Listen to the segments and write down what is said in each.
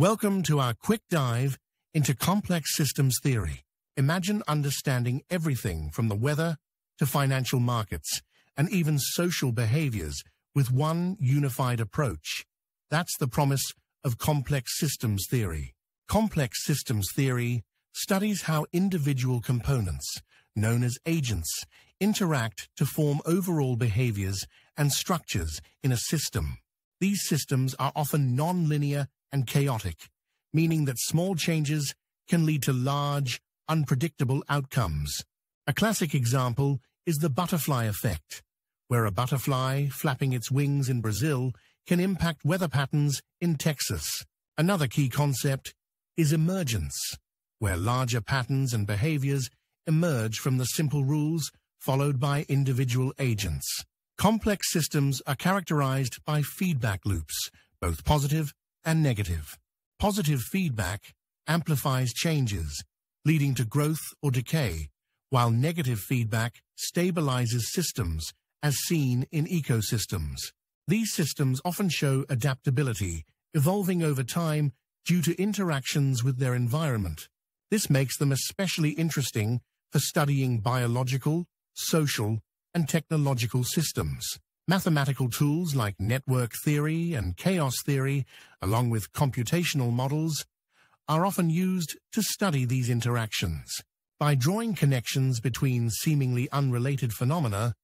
Welcome to our quick dive into complex systems theory. Imagine understanding everything from the weather to financial markets and even social behaviors with one unified approach. That's the promise of complex systems theory. Complex systems theory studies how individual components, known as agents, interact to form overall behaviors and structures in a system. These systems are often non-linear and chaotic, meaning that small changes can lead to large, unpredictable outcomes. A classic example is the butterfly effect, where a butterfly flapping its wings in Brazil can impact weather patterns in Texas. Another key concept is emergence, where larger patterns and behaviors emerge from the simple rules followed by individual agents. Complex systems are characterized by feedback loops, both positive and negative. Positive feedback amplifies changes, leading to growth or decay, while negative feedback stabilizes systems, as seen in ecosystems. These systems often show adaptability, evolving over time due to interactions with their environment. This makes them especially interesting for studying biological, social, and technological systems. Mathematical tools like network theory and chaos theory, along with computational models, are often used to study these interactions. By drawing connections between seemingly unrelated phenomena,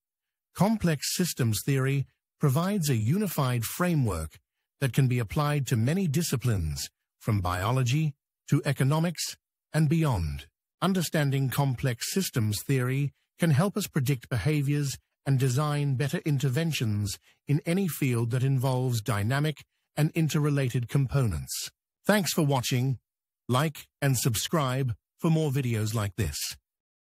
complex systems theory provides a unified framework that can be applied to many disciplines, from biology to economics and beyond. Understanding complex systems theory can help us predict behaviors and design better interventions in any field that involves dynamic and interrelated components. Thanks for watching. Like and subscribe for more videos like this.